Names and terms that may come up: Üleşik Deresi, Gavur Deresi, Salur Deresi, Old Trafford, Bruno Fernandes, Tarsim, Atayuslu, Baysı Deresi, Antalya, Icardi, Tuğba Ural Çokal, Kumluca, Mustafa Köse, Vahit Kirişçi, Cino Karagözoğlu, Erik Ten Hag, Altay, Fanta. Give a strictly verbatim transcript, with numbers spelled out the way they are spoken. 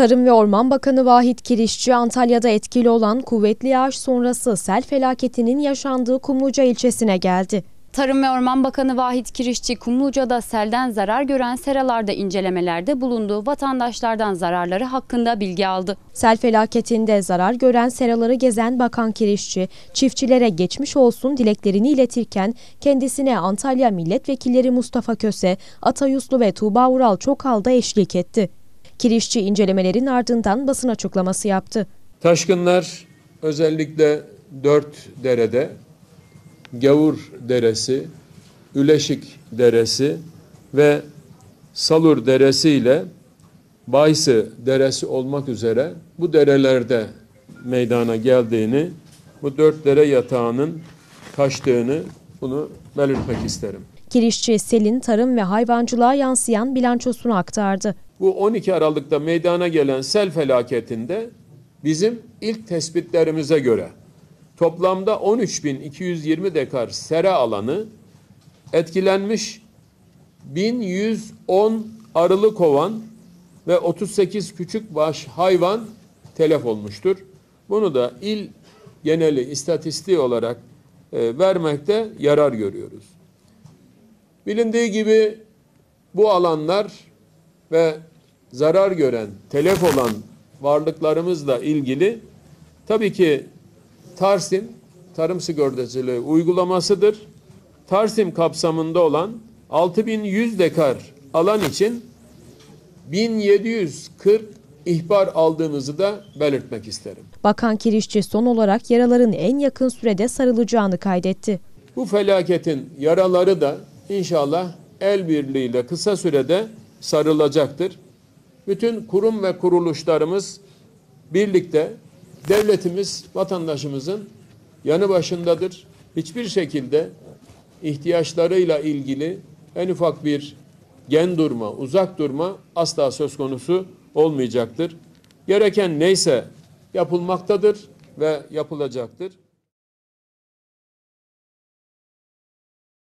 Tarım ve Orman Bakanı Vahit Kirişçi, Antalya'da etkili olan kuvvetli yağış sonrası sel felaketinin yaşandığı Kumluca ilçesine geldi. Tarım ve Orman Bakanı Vahit Kirişçi, Kumluca'da selden zarar gören seralarda incelemelerde bulunduğu vatandaşlardan zararları hakkında bilgi aldı. Sel felaketinde zarar gören seraları gezen Bakan Kirişçi, çiftçilere geçmiş olsun dileklerini iletirken kendisine Antalya milletvekilleri Mustafa Köse, Atayuslu ve Tuğba Ural Çokal da eşlik etti. Kirişçi incelemelerin ardından basın açıklaması yaptı. Taşkınlar özellikle dört derede, Gavur Deresi, Üleşik Deresi ve Salur Deresi ile Baysı Deresi olmak üzere bu derelerde meydana geldiğini, bu dört dere yatağının taştığını bunu belirtmek isterim. Kirişçi, selin tarım ve hayvancılığa yansıyan bilançosunu aktardı. Bu on iki Aralık'ta meydana gelen sel felaketinde bizim ilk tespitlerimize göre toplamda on üç bin iki yüz yirmi dekar sera alanı etkilenmiş, bin yüz on arılı kovan ve otuz sekiz küçükbaş hayvan telef olmuştur. Bunu da il geneli istatistiği olarak e, vermekte yarar görüyoruz. Bilindiği gibi bu alanlar ve zarar gören, telef olan varlıklarımızla ilgili tabii ki Tarsim tarım sigortacılığı uygulamasıdır. Tarsim kapsamında olan altı bin yüz dekar alan için bin yedi yüz kırk ihbar aldığımızı da belirtmek isterim. Bakan Kirişçi son olarak yaraların en yakın sürede sarılacağını kaydetti. Bu felaketin yaraları da inşallah el birliğiyle kısa sürede sarılacaktır. Bütün kurum ve kuruluşlarımız birlikte, devletimiz vatandaşımızın yanı başındadır. Hiçbir şekilde ihtiyaçlarıyla ilgili en ufak bir gen durma, uzak durma asla söz konusu olmayacaktır. Gereken neyse yapılmaktadır ve yapılacaktır.